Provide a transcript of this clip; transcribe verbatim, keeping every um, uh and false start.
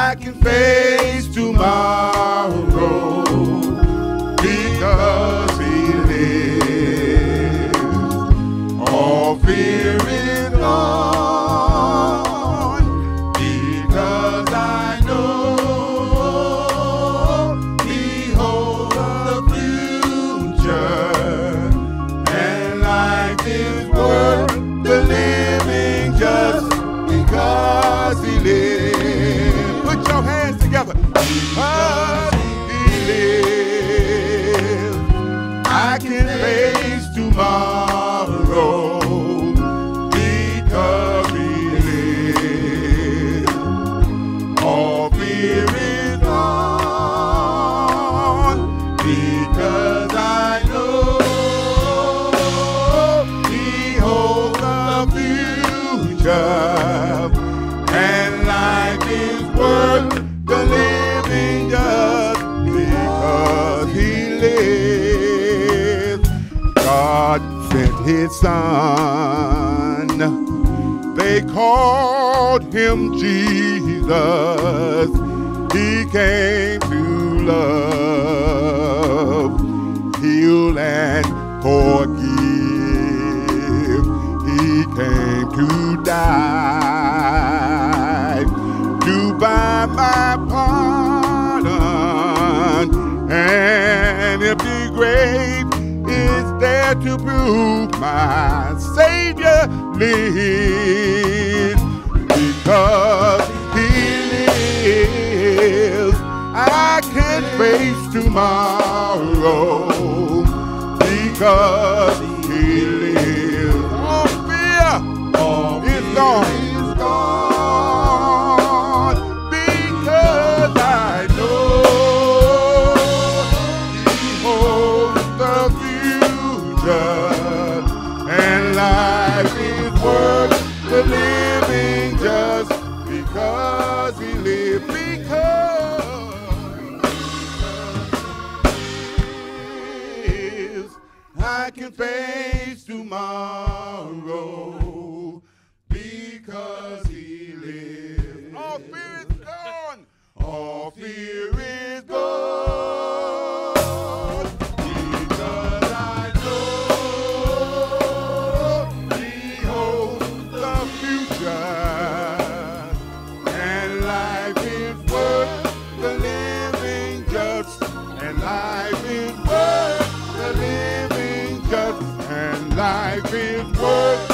I can face tomorrow, because He lives. All fear is gone, because I know He holds the future, and life is worth the living just because He lives. Hands together. Because He lives, I can face tomorrow, because He lives. All fear is gone, because I know He holds the future, and life is worth the living just because He lives. God sent His Son, they called Him Jesus. He came to love, heal, and forgive. He came to die, to buy my pardon, and if the grave is there to prove my Savior lives, because He lives, I can face tomorrow, because He lives. All fear, all fear is gone. And life is worth the living just because He lives. Because He lives, I can face tomorrow, because He lives. All fear is gone. All fear is gone. Life is worth the living just, and life is worth